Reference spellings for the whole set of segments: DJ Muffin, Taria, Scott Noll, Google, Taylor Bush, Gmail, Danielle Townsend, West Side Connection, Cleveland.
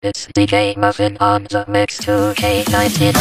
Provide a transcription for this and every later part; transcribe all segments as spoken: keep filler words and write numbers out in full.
It's D J Muffin on the mix to K nineteen.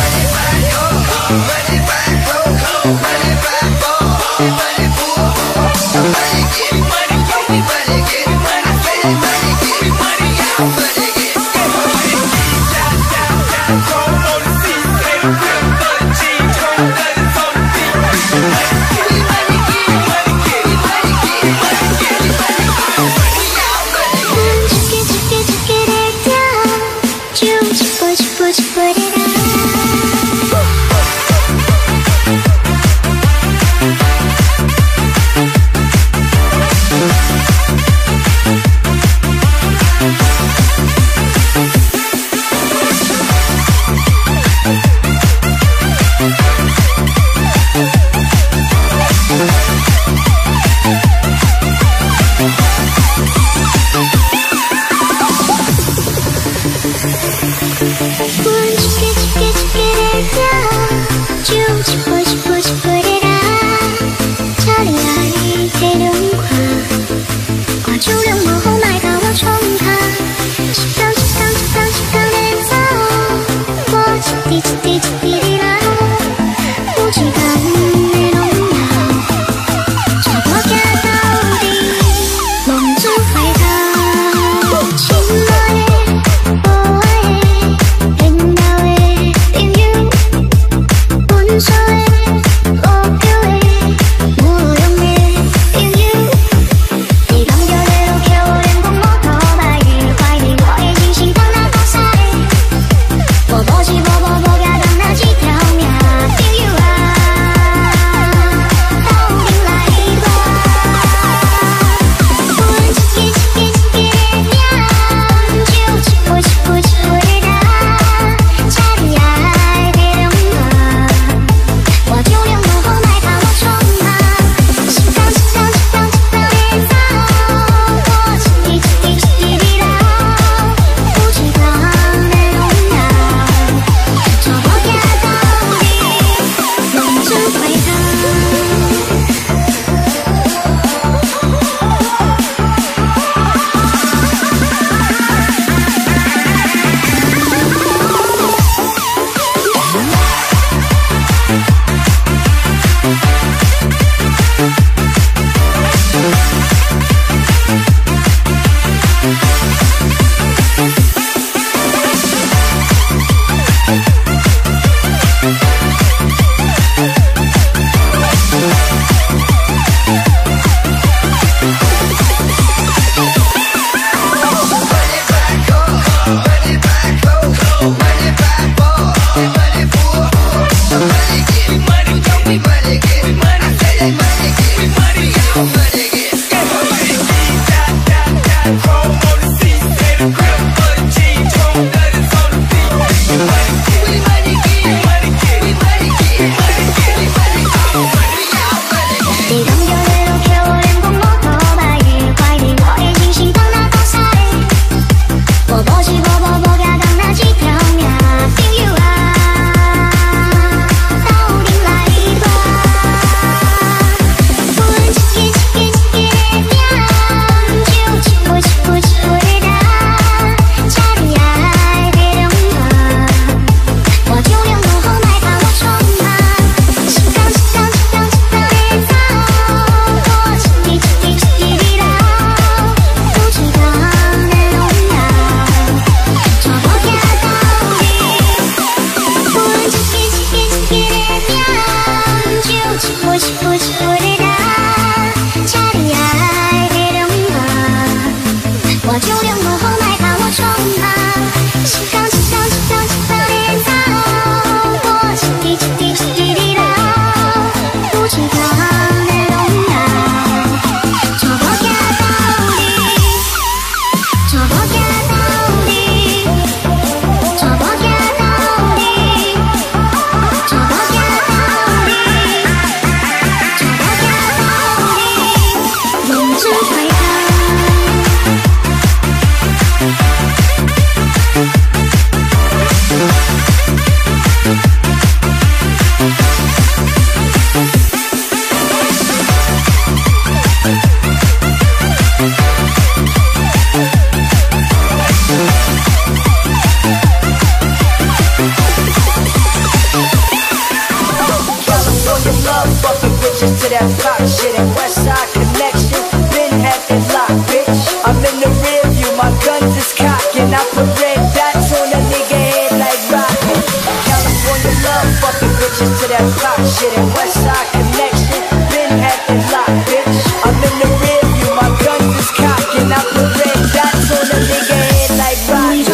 attention to that pop shit and West Side Connection. Been had it locked, bitch. I'm in the rear view, my guns is cocked, and I put red dots on a nigga head like rocket. California love, fucking bitches to that pop shit and West Side Connection. Been had it locked, bitch. I'm in the rear view, my guns is cocked, and I put red dots on a nigga head like rocket.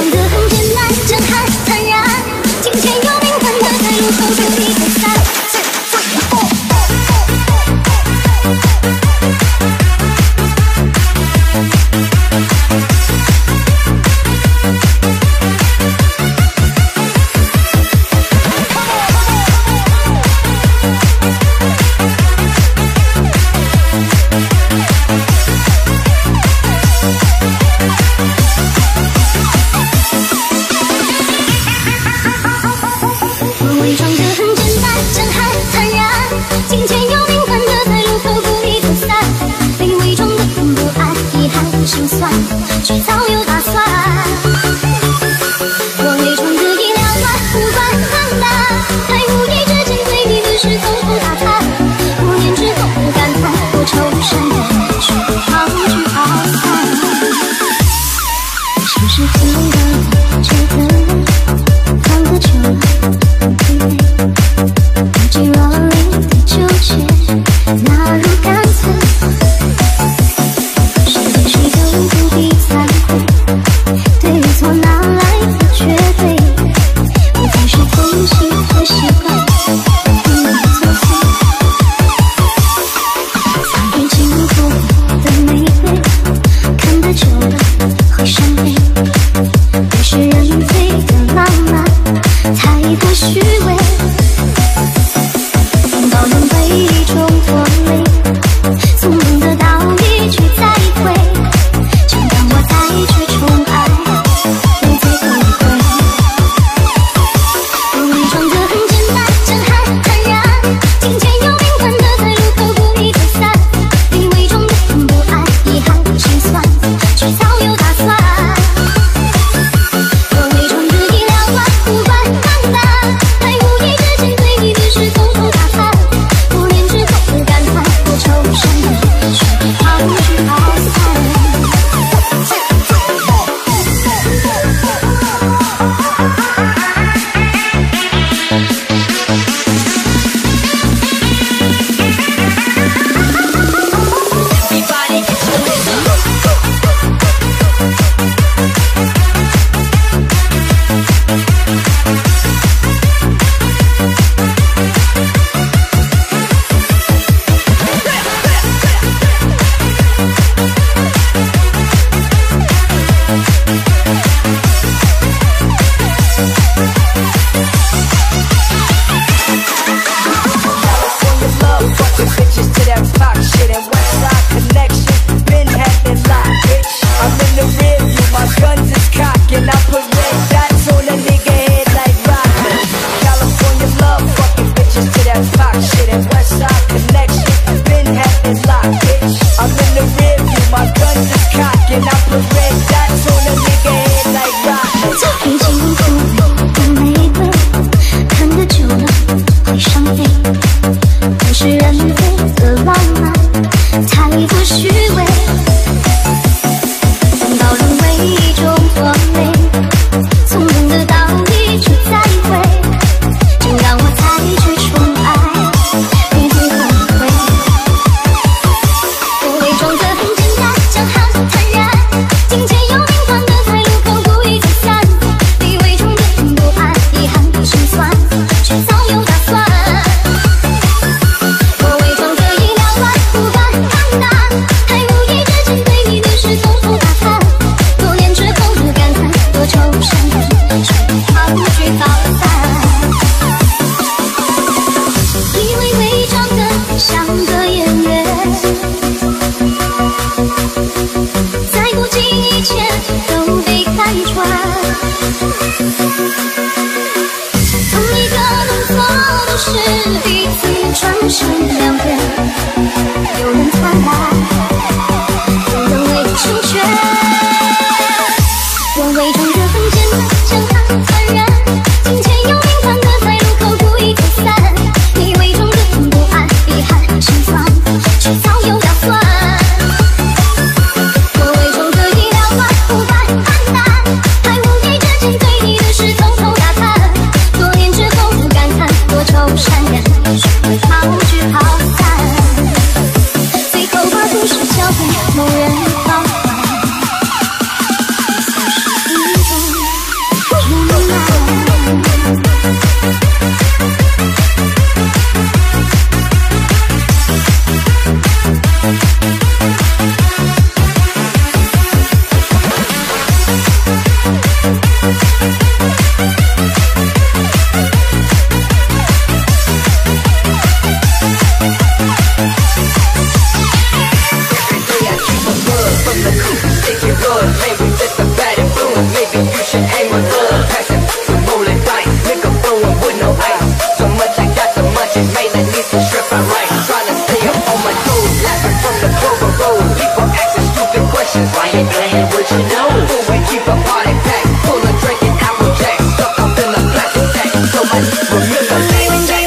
action, aim with love, passion. Some rolling dice, liquor flowing with no ice. So much I got, so much it made that need some strip I right. Trying to stay up on my toes, laughing from the Clover Road. People asking stupid questions, why you playing what you know? But we keep a party packed, full of drinking apple jack, stuck up in the plastic sack. So much remember name jack.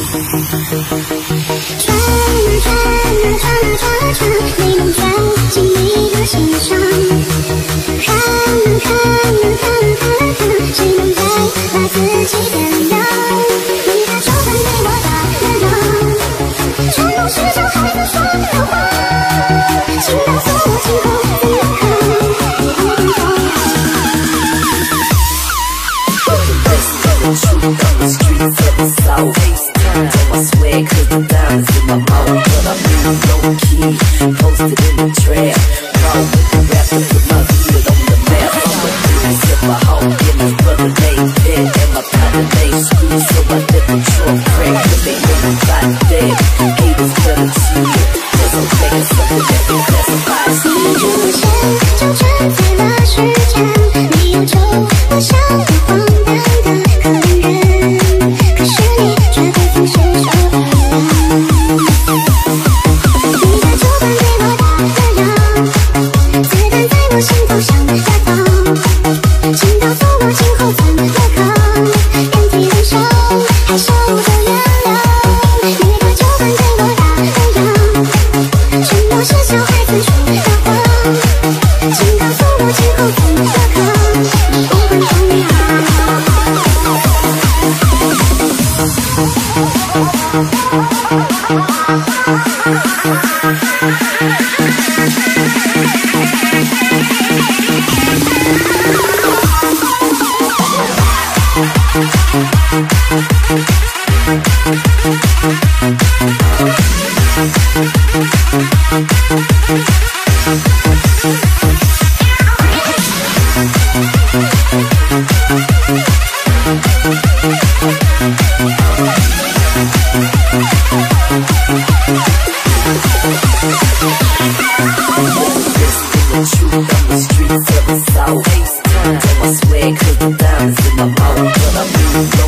Thank you.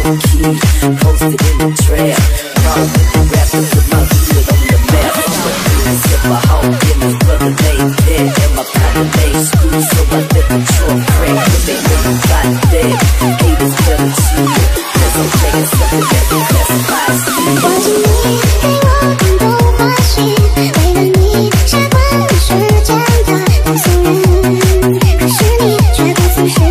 key, posted in the trail. Run with the rap and put my hood on the map. It's in my home, and his brother laid there, and my partner laid screwed, so I let the truck crack. But they never got there. Haters better cheat, 'cause I'm taking something that they classify as me. What you need, they won't blow my shit. They don't need Shabbat, you should jump down. I'm so rude, I should need Shabbat, I'm sure.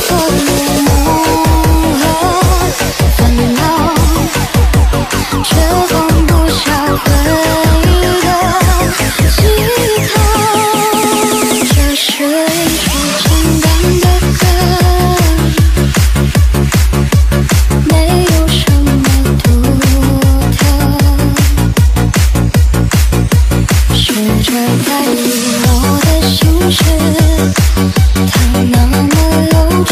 我的心事它那么幼稚。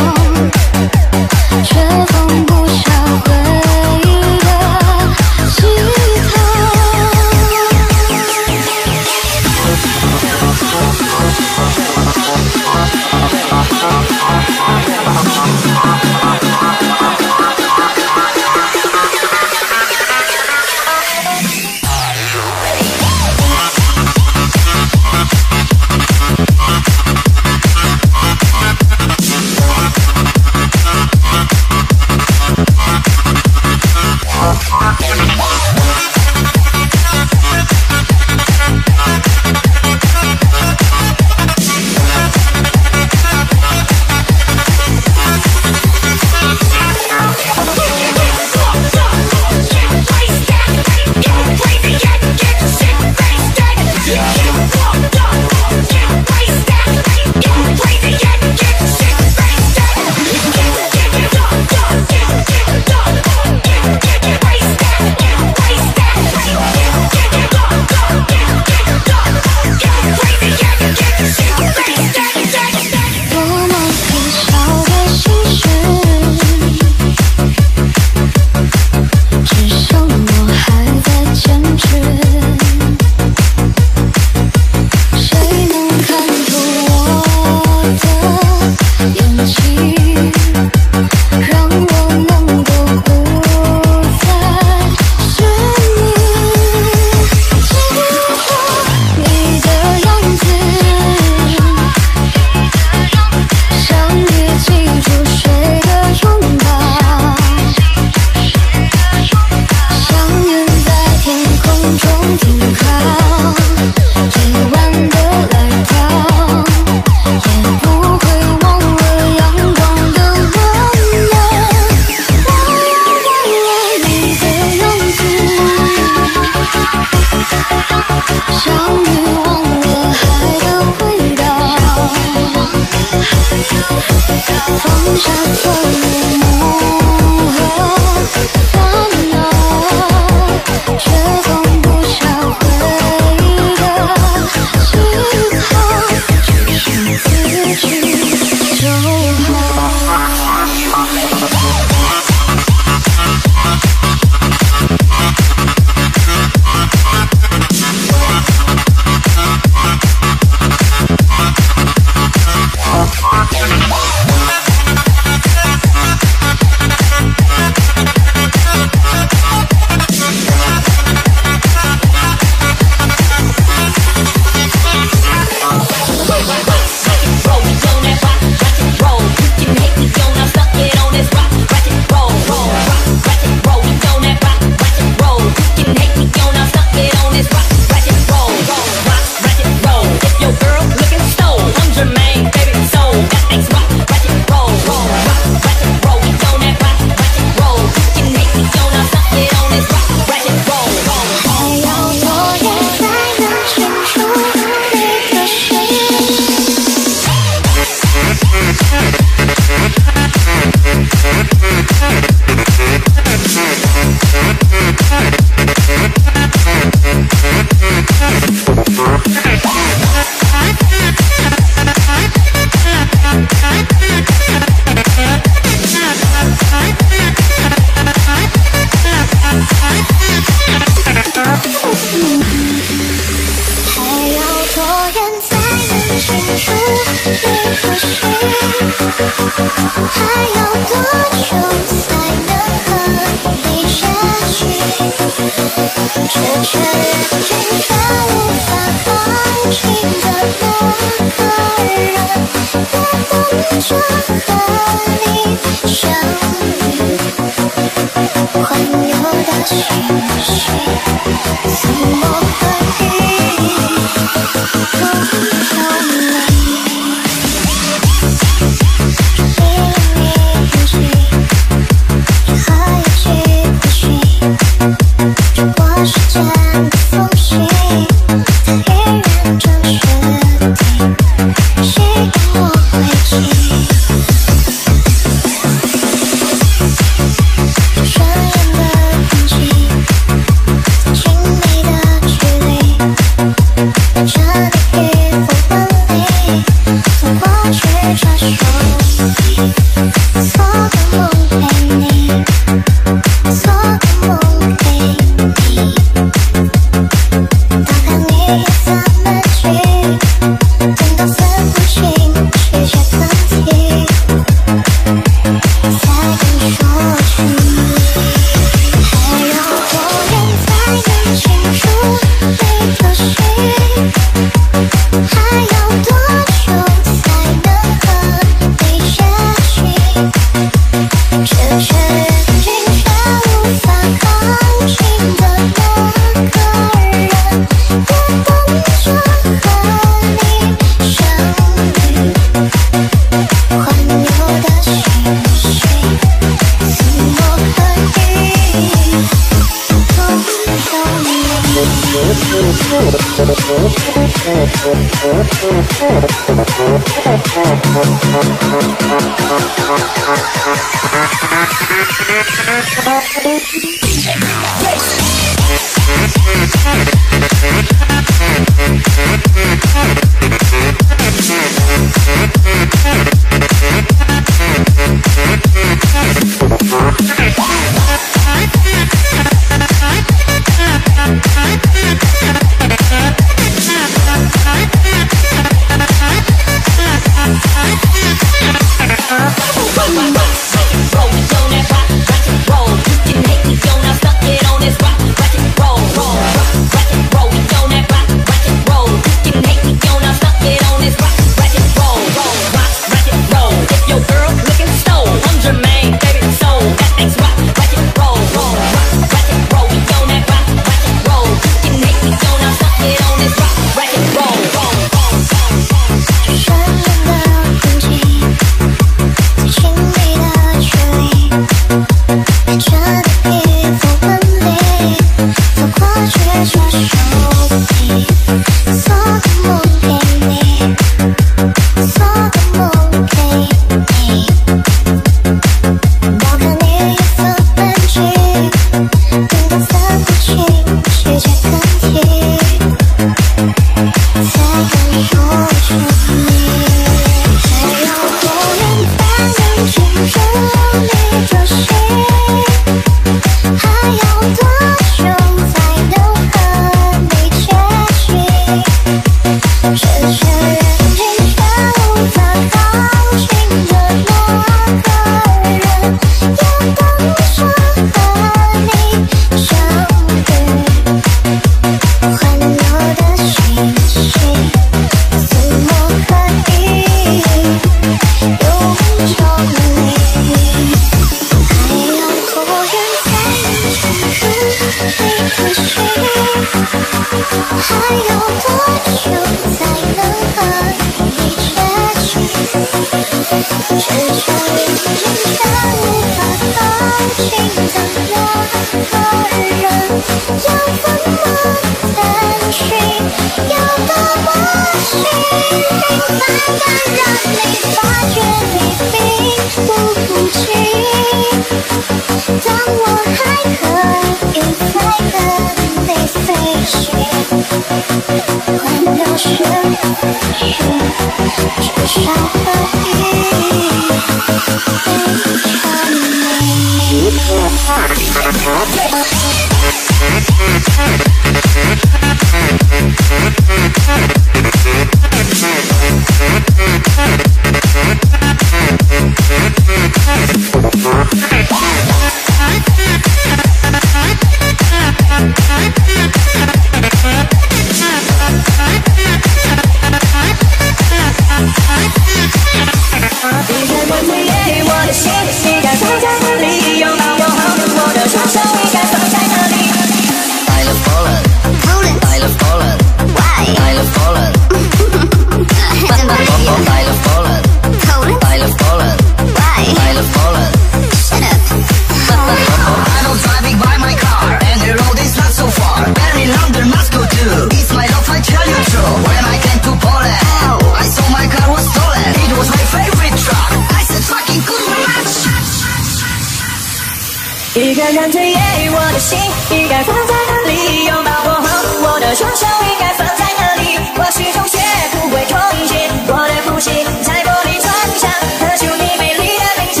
一个人整夜，我的心应该放在哪里？拥抱我后，我的双手应该放在哪里？我始终学不会空气，我的呼吸在玻璃窗下喝出你美丽的名字。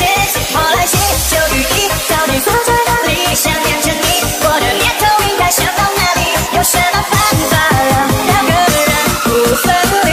我来信就雨衣，到底放在哪里？想念着你，我的念头应该想到哪里？有什么办法让两个人不分离？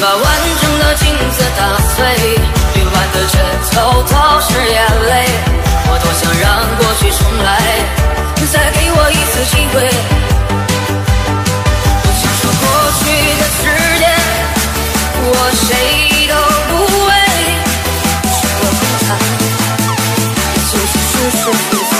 把完整的镜子打碎，凌乱的枕头都是眼泪。我多想让过去重来，再给我一次机会。我想说过去的时间，我谁都不为。是我不该，就是事实不在。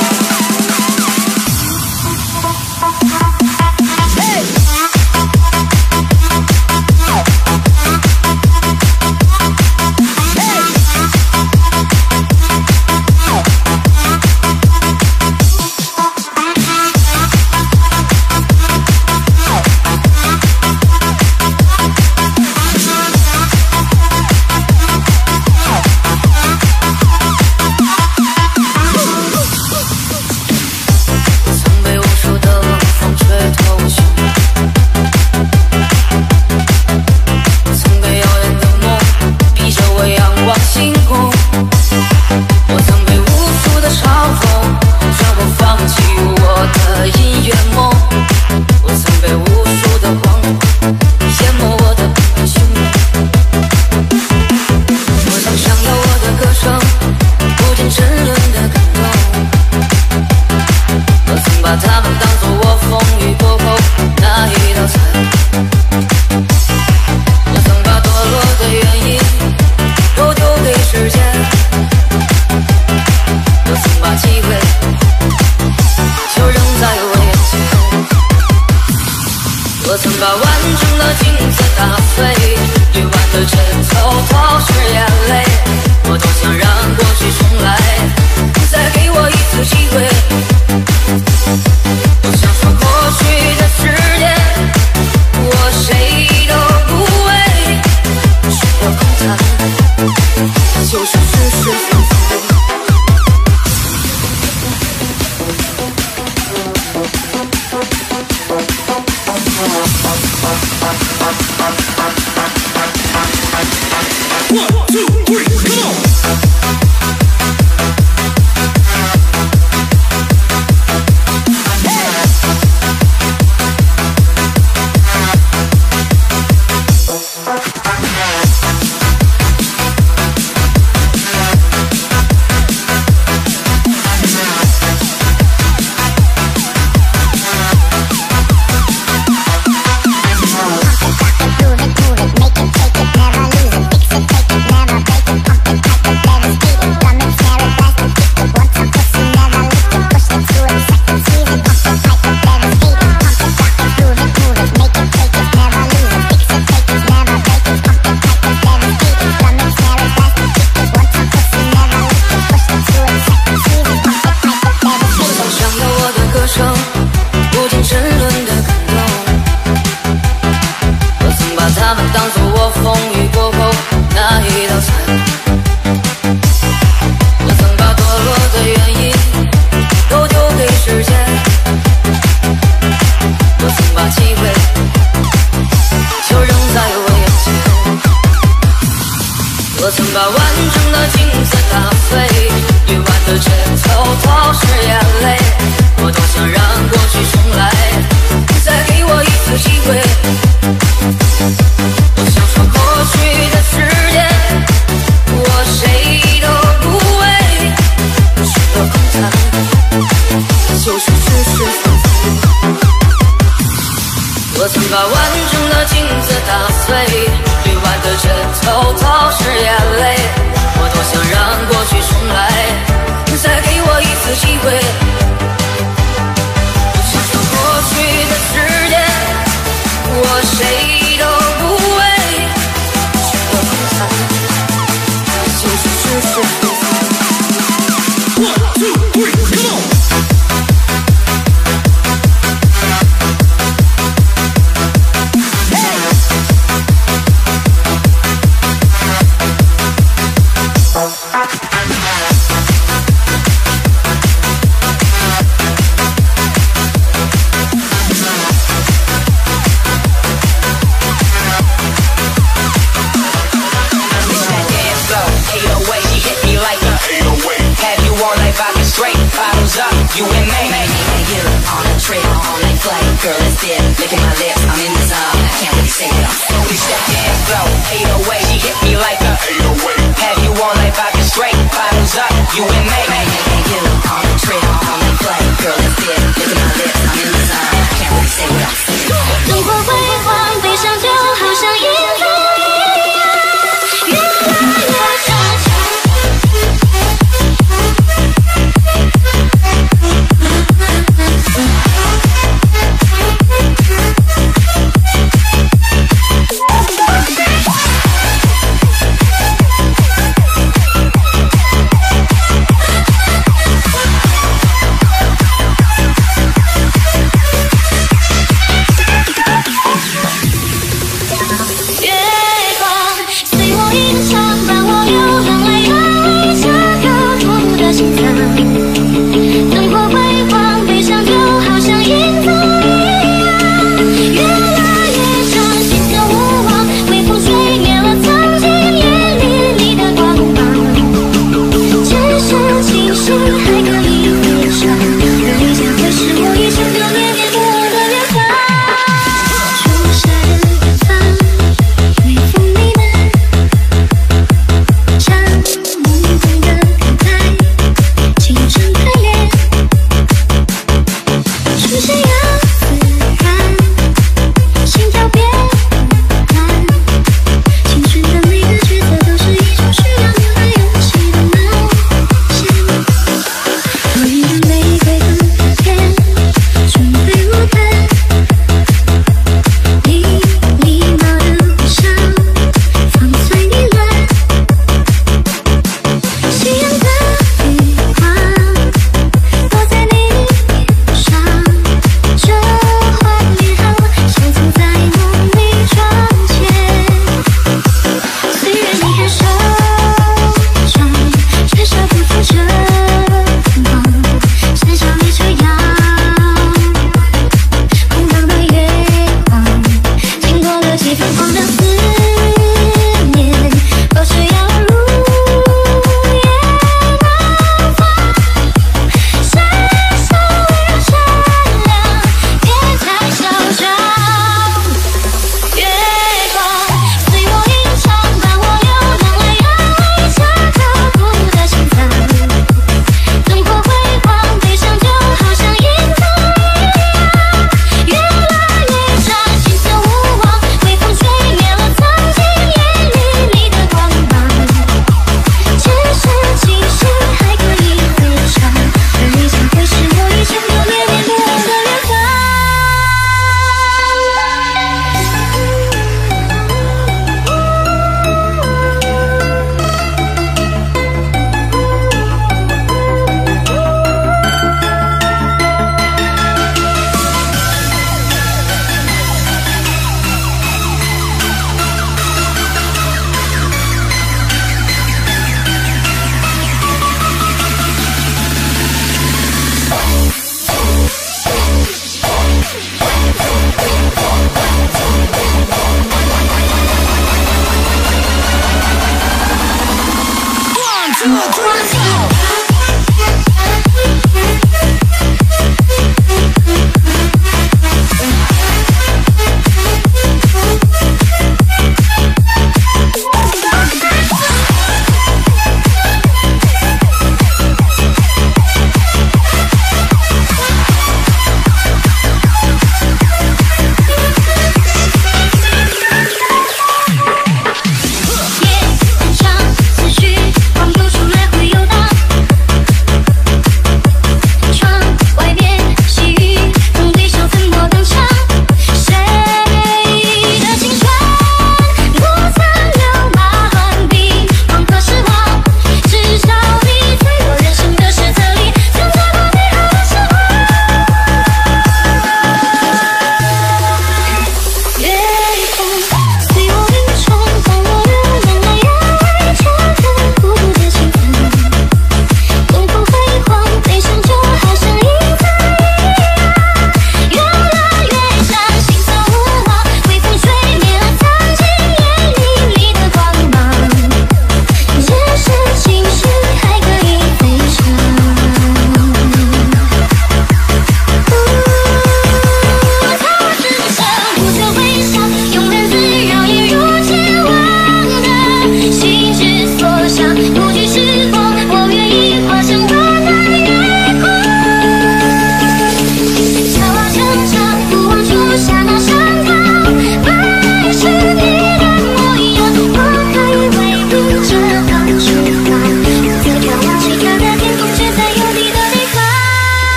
Girl, it's dead, look at my lips, I'm in the zone, I can't really say it, I'm so reach that dance floor. eight oh eight, she hit me like a eight oh eight. Have you on like vodka straight, bottles up, you and me. And you on the trail, on the play, girl, it's it. Look at my lips, I'm in the sun. Can't really say what I'm saying. 如果微风悲伤就好像一粒。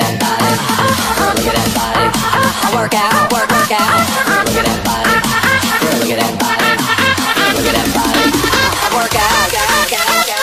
that body. Look at that body. Work out, work, work out. Look at that body. Look at that body. Look at that body. Work out, work out, work out.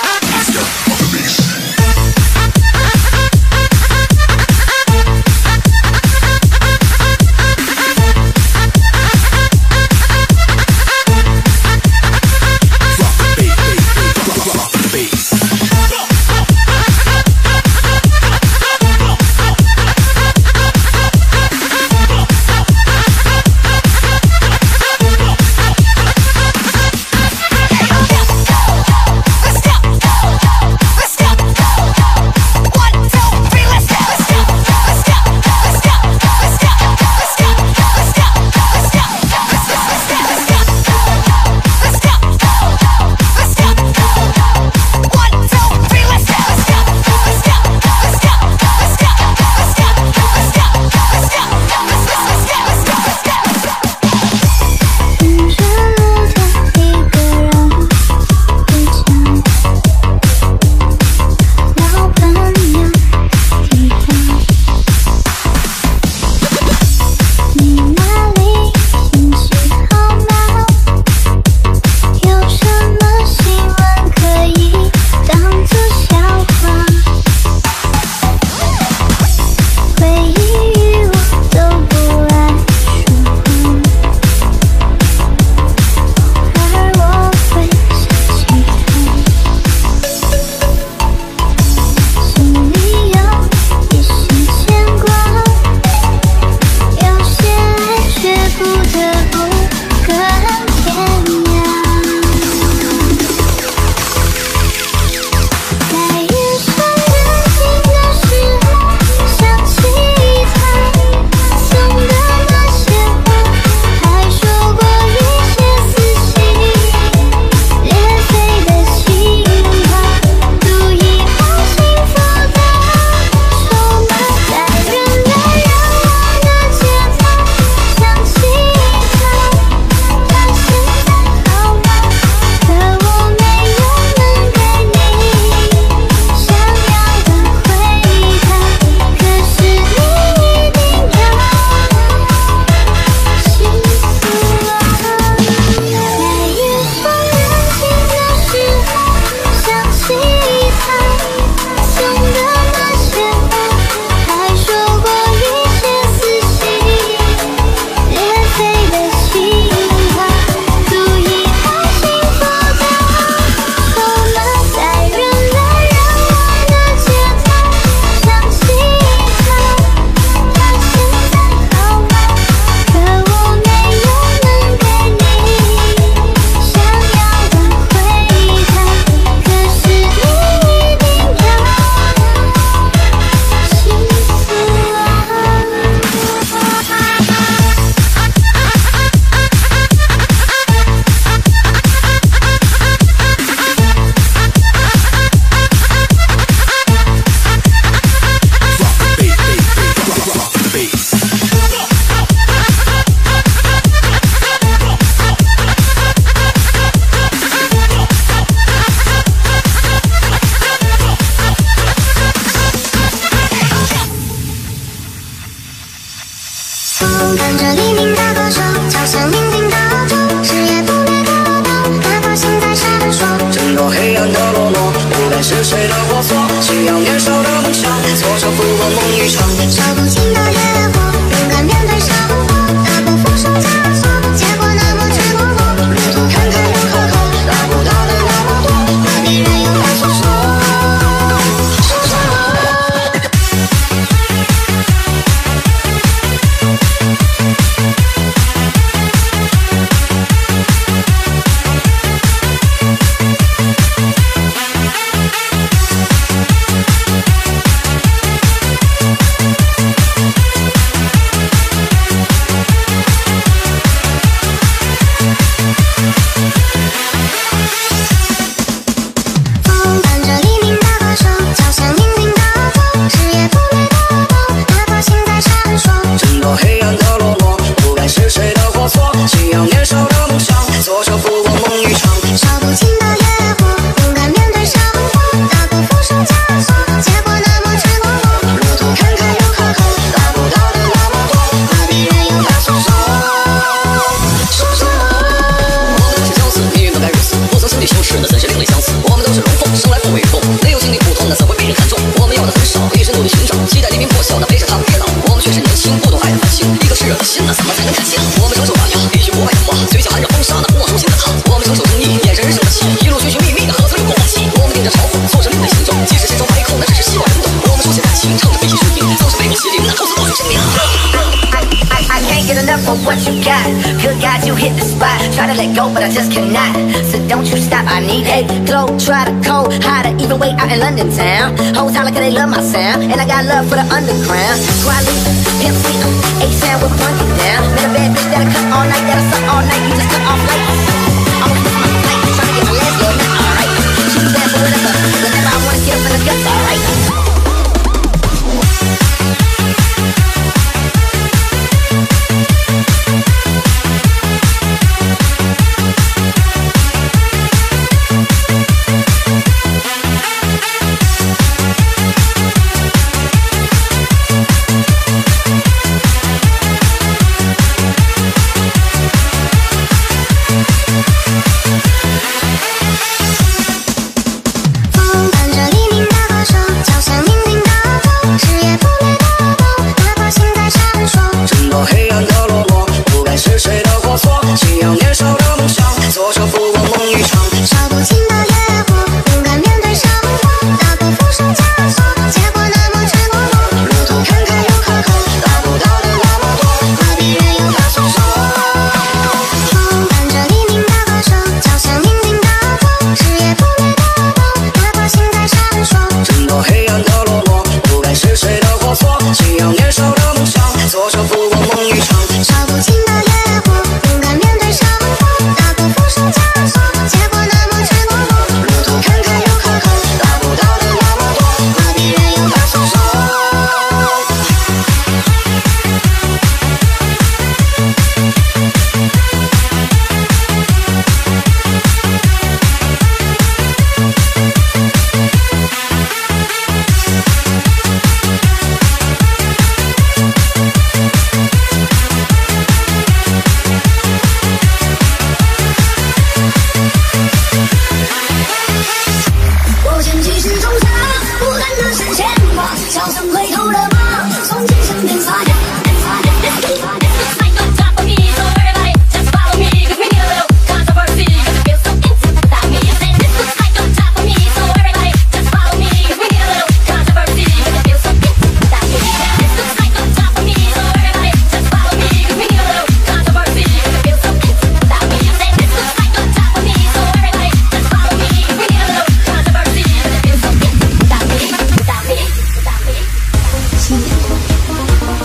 But what you got, good God, you hit the spot. Try to let go, but I just cannot. So don't you stop, I need a glow. Try to cold, hide it, even way out in London town. Hoes holler cause they love my sound, and I got love for the underground. Squad leader, pimp leader, A-Town with one get down. Man, a bad bitch that'll come all night, that'll suck all night. You just cut off lights. I'm gonna my light, tryna get my last little nut, alright. She be bad for whatever, whenever I wanna get up in the guts, alright.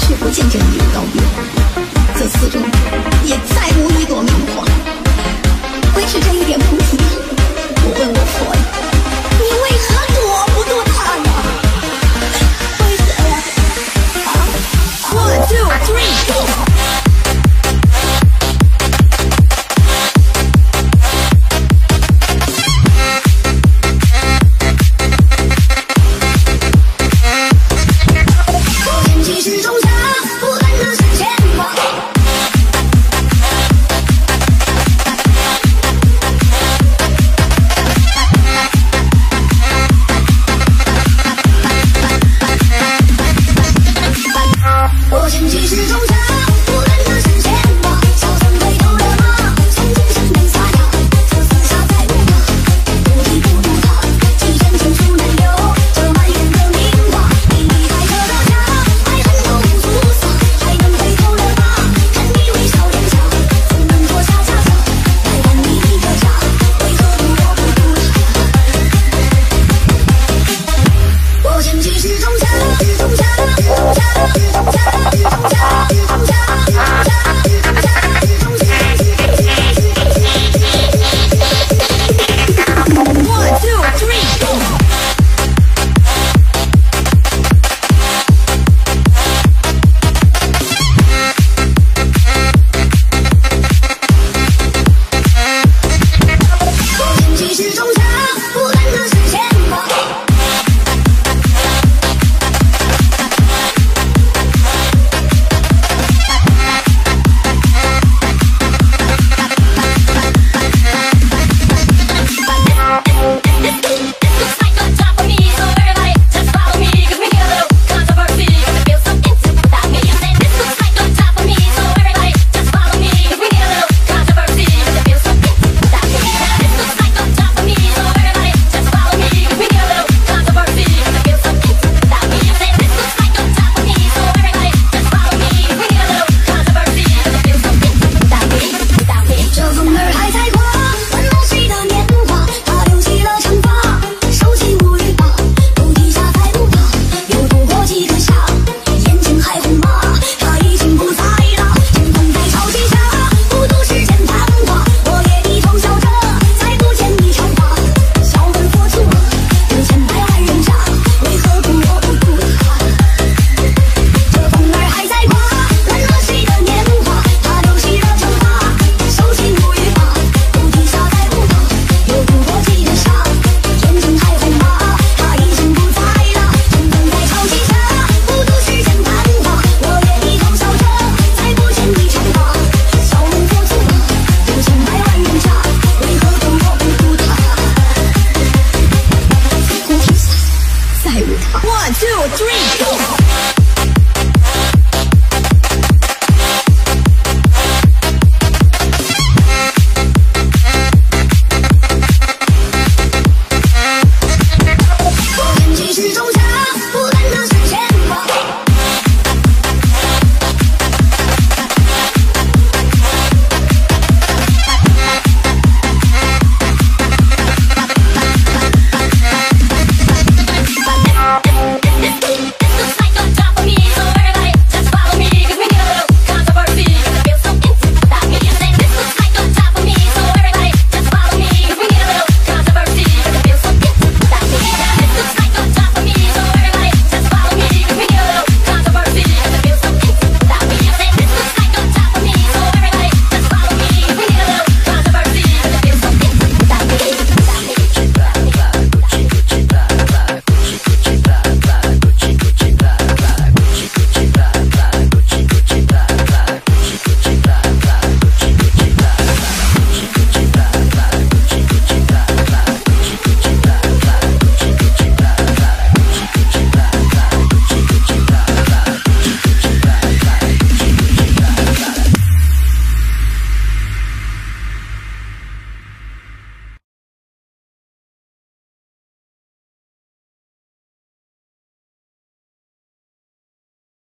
She 不见证你的告别